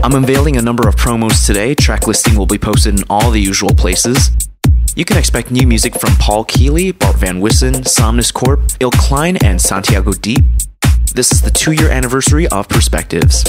I'm unveiling a number of promos today. Track listing will be posted in all the usual places. You can expect new music from Paul Keeley, Bart Van Wissen, Somnus Corp, Il Klein, and Santiago Deep. This is the 2-year anniversary of Perspectives.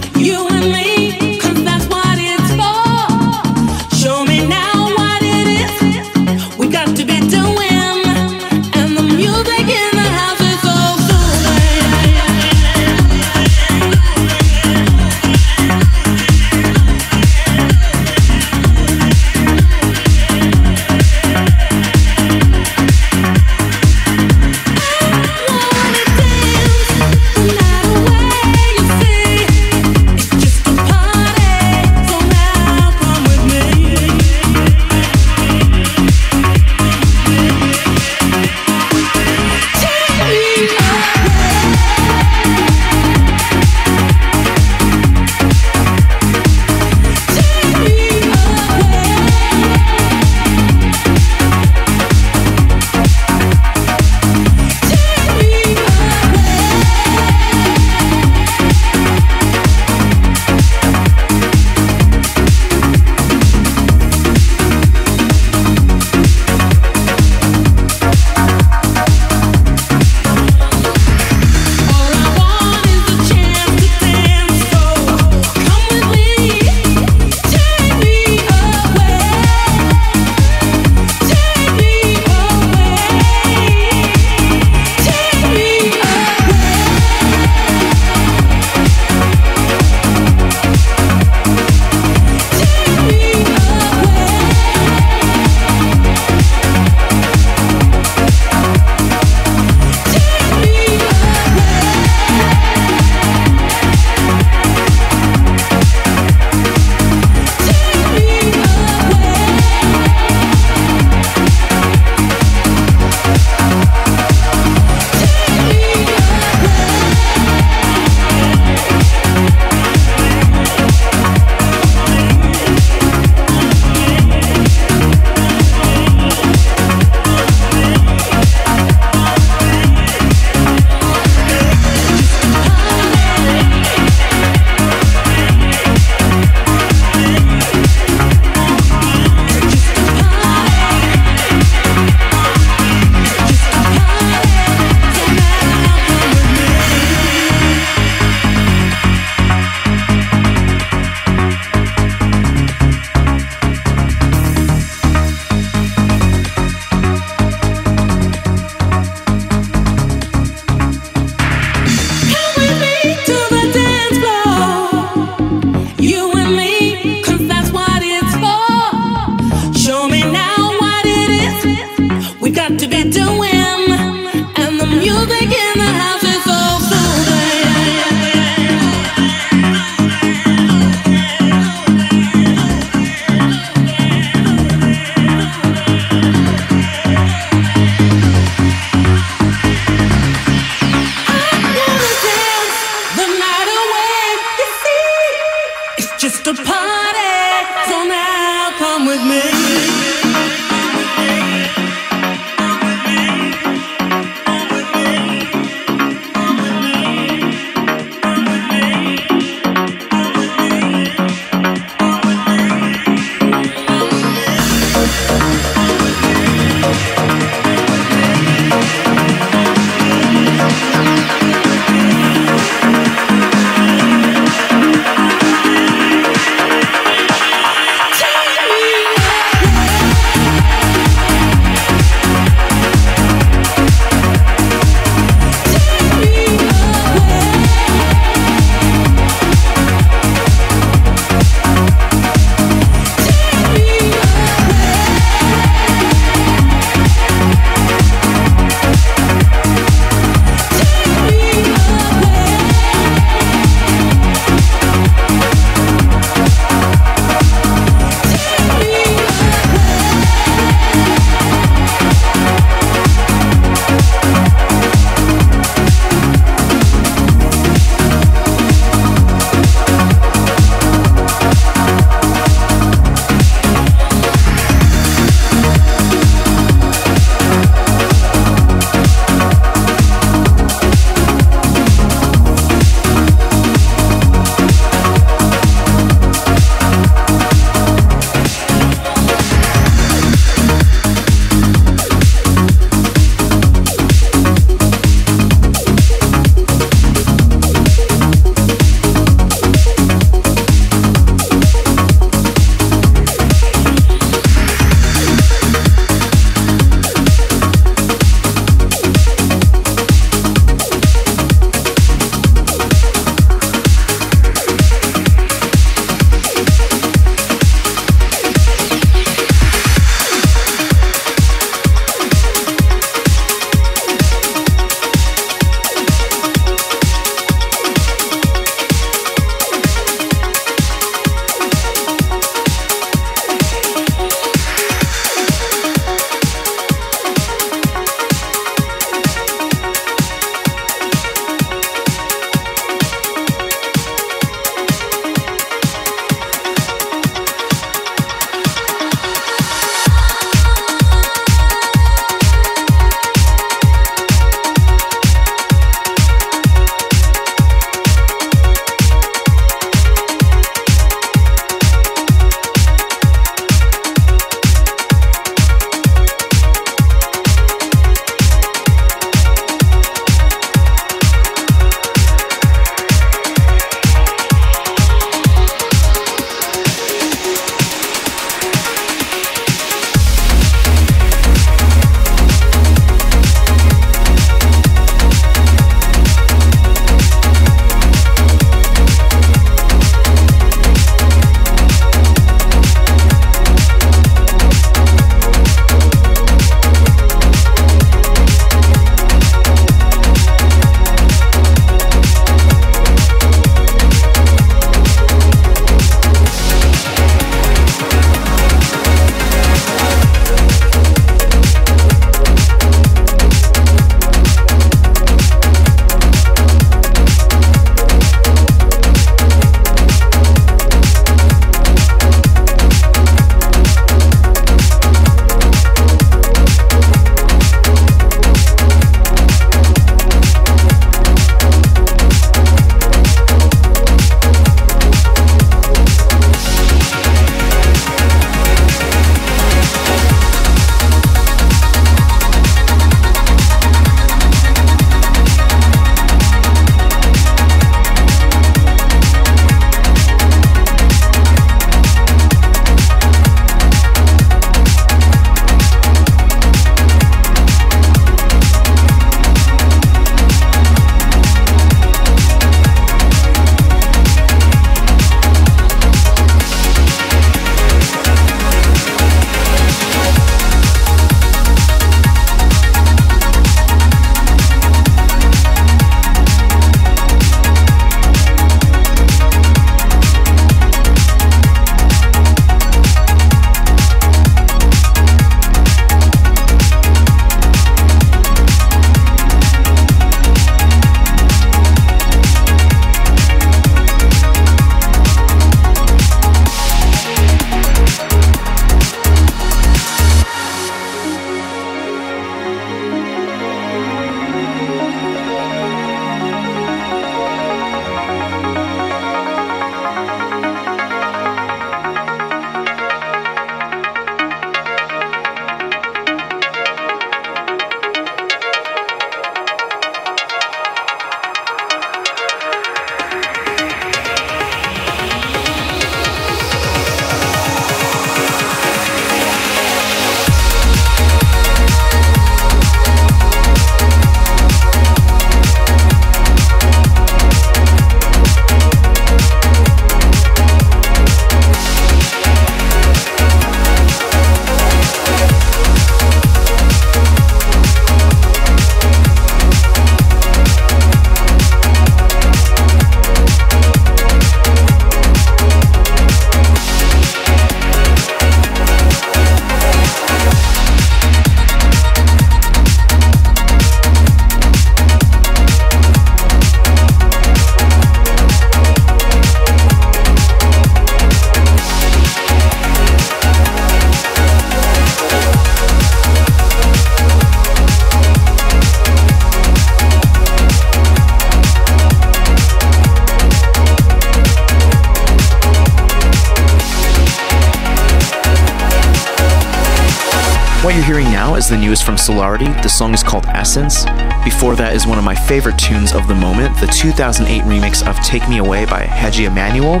What you're hearing now is the newest from Solarity. The song is called Essence. Before that is one of my favorite tunes of the moment, the 2008 remix of Take Me Away by Hadji Emmanuel.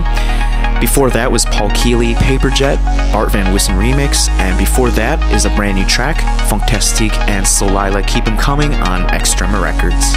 Before that was Paul Keeley, Paper Jet, Bart Van Wissen remix, and before that is a brand new track, Funktastique and Solila, Keep 'Em Coming on Xtrema Records.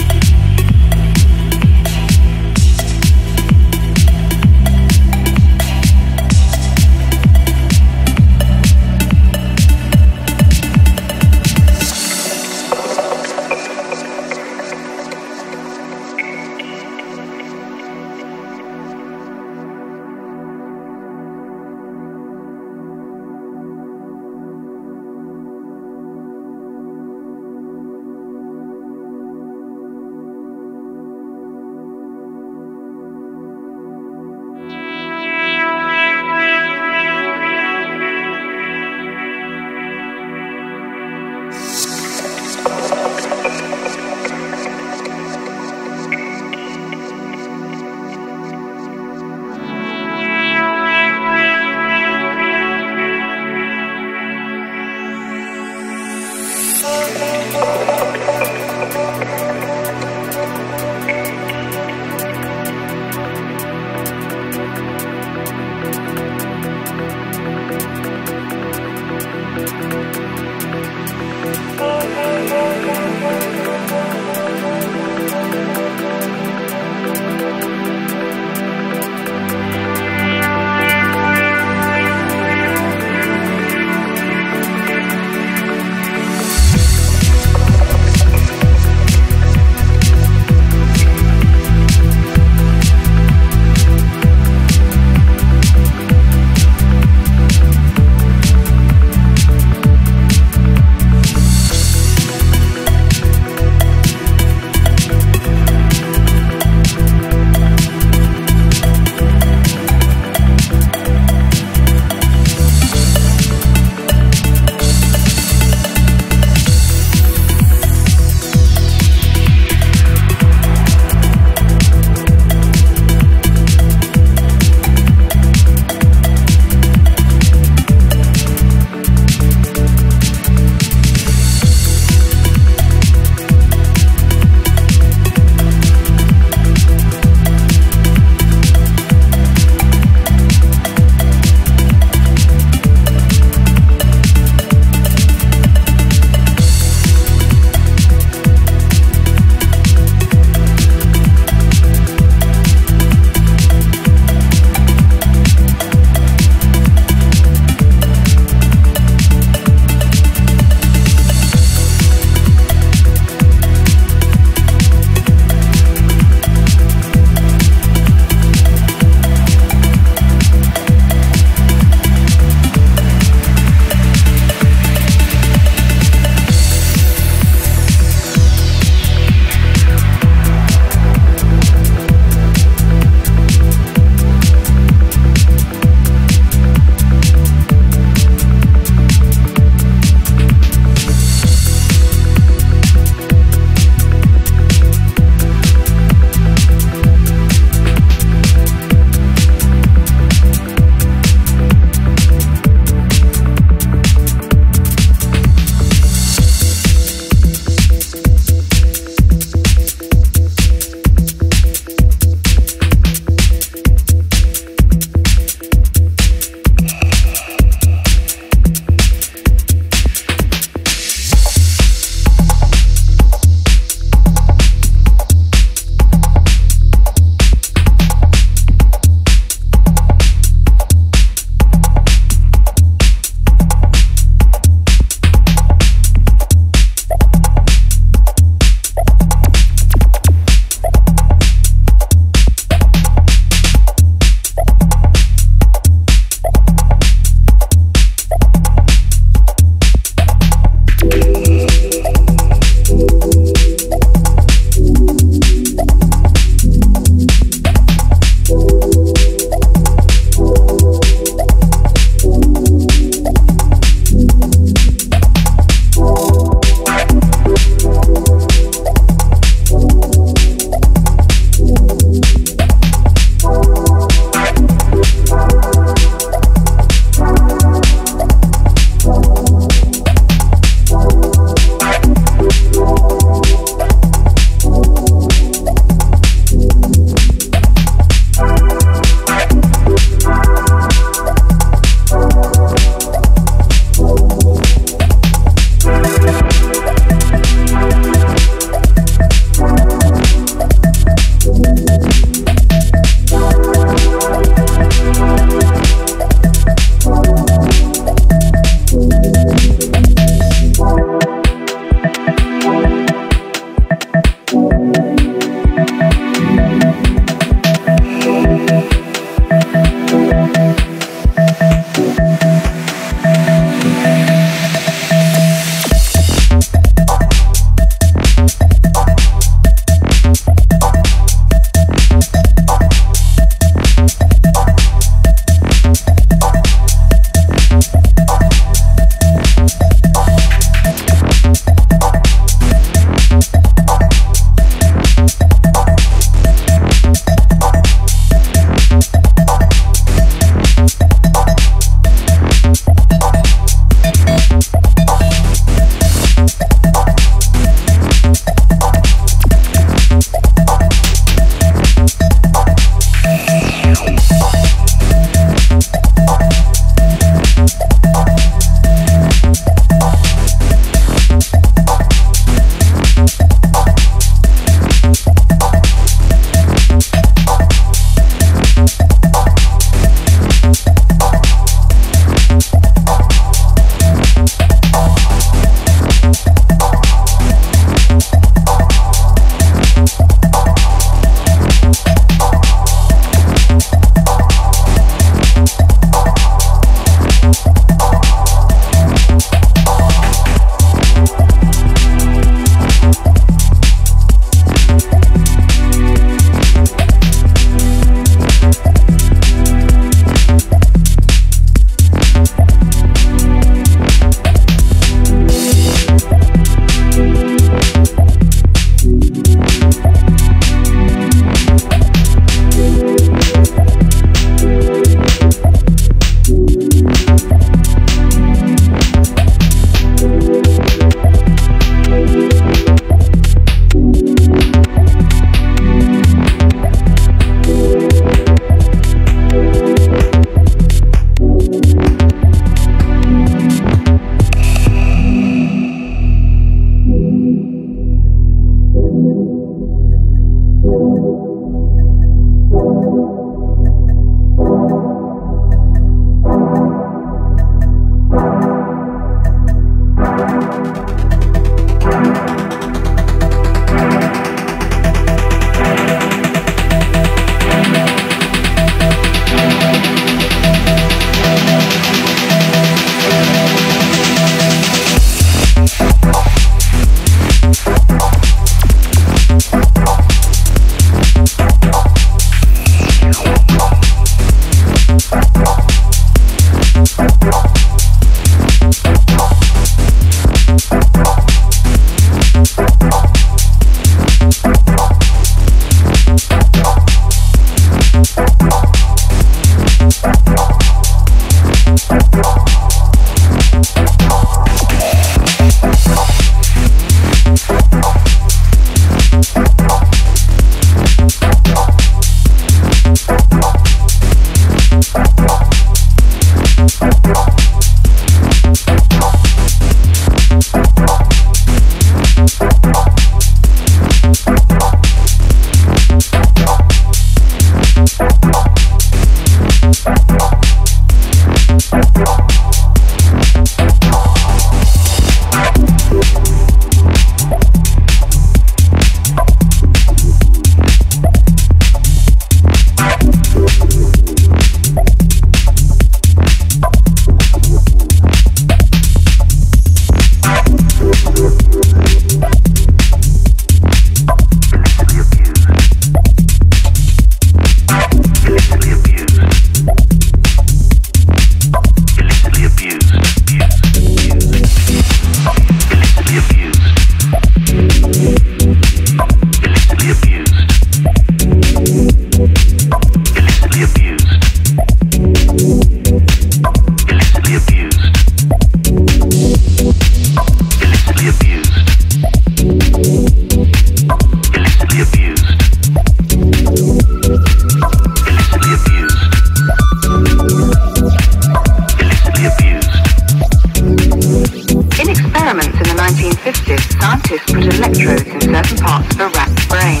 assisted, scientists put electrodes in certain parts of a rat's brain.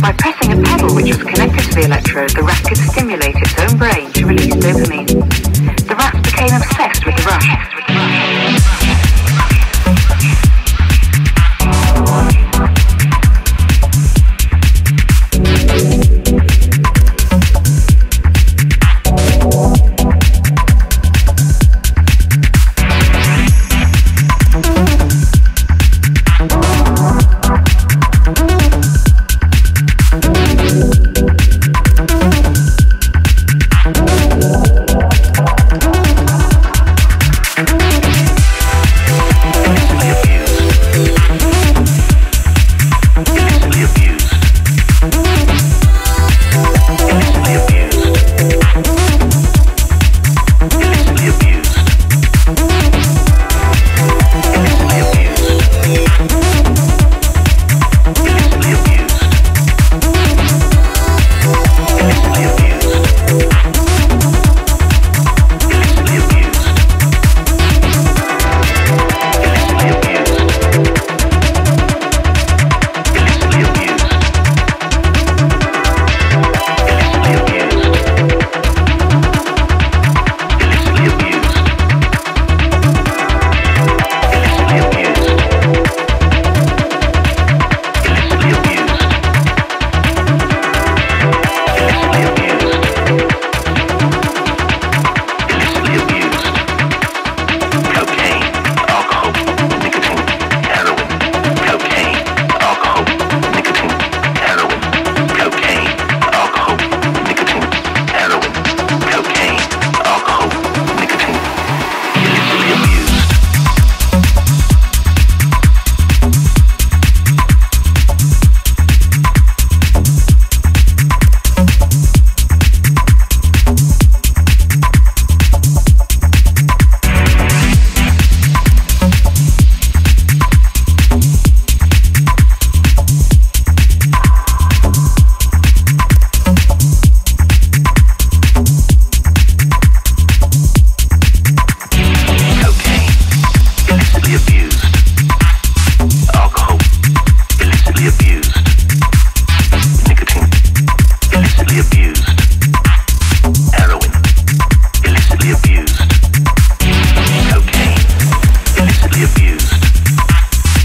By pressing a pedal which was connected to the electrode, the rat could stimulate its own brain to release dopamine. The rats became obsessed with the rush.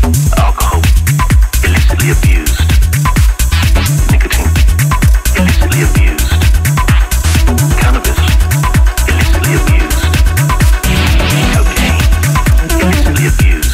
Abuse.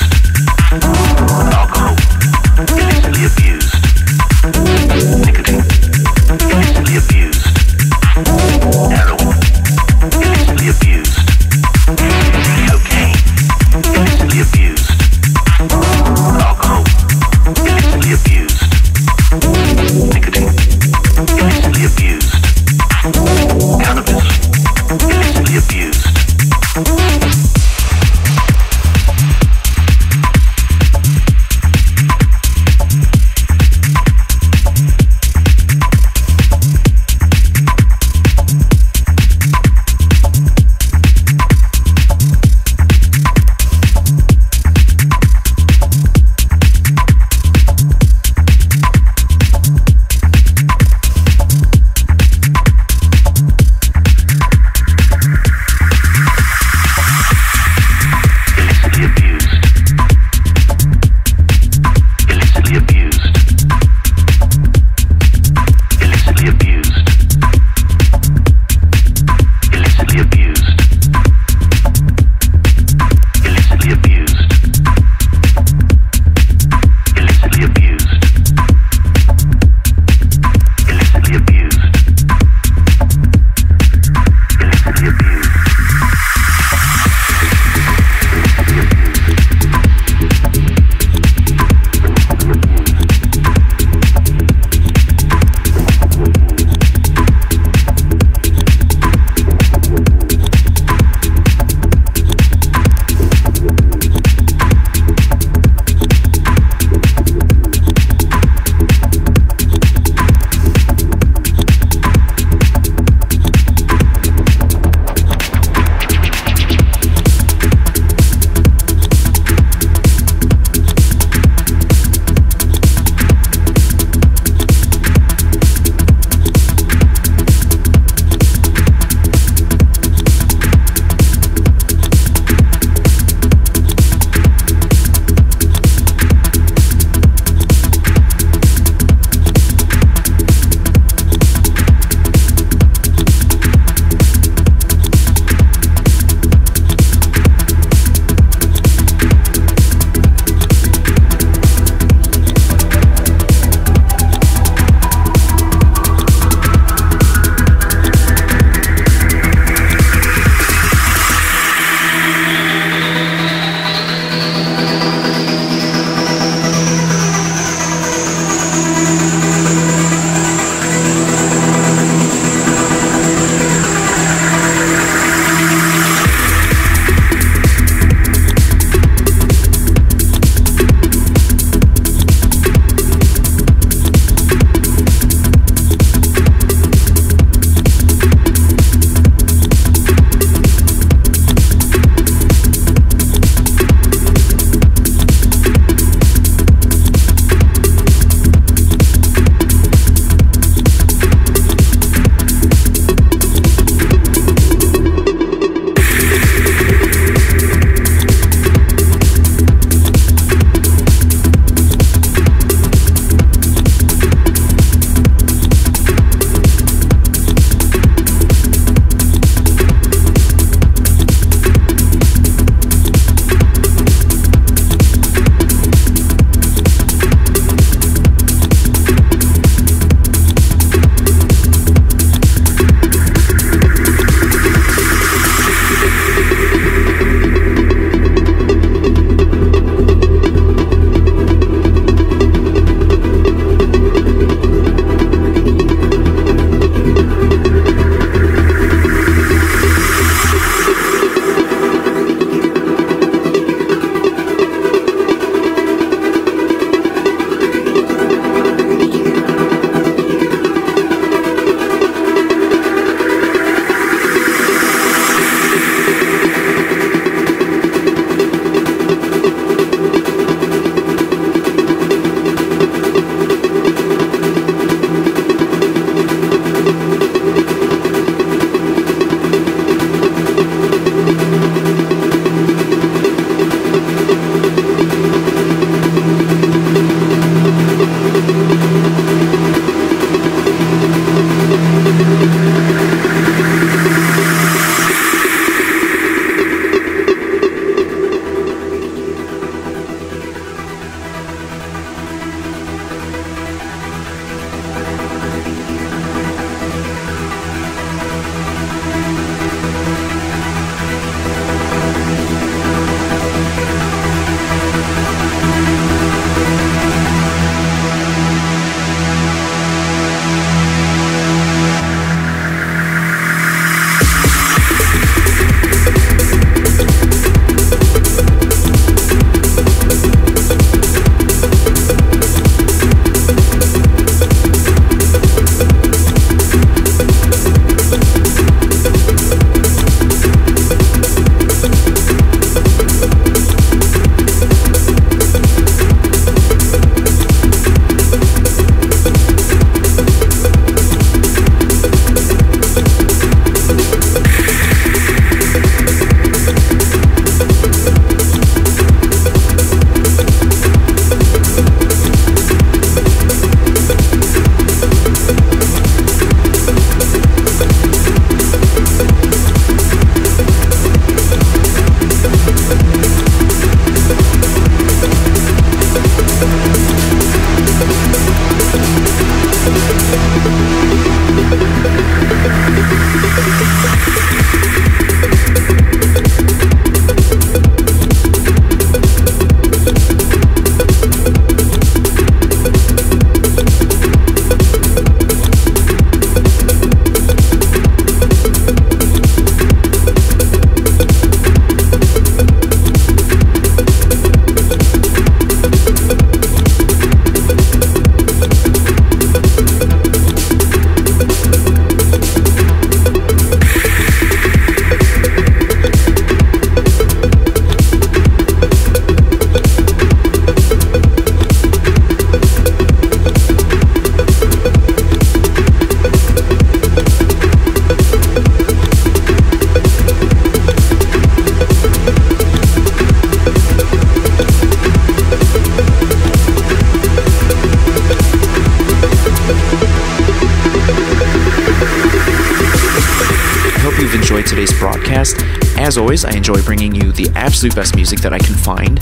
today's broadcast. As always, I enjoy bringing you the absolute best music that I can find.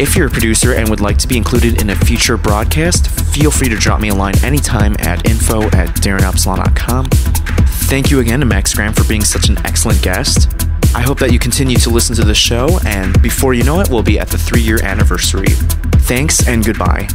If you're a producer and would like to be included in a future broadcast, feel free to drop me a line anytime at info@darinopslaw.com. Thank you again to Max Graham for being such an excellent guest. I hope that you continue to listen to the show, and before you know it, we'll be at the 3-year anniversary. Thanks and goodbye.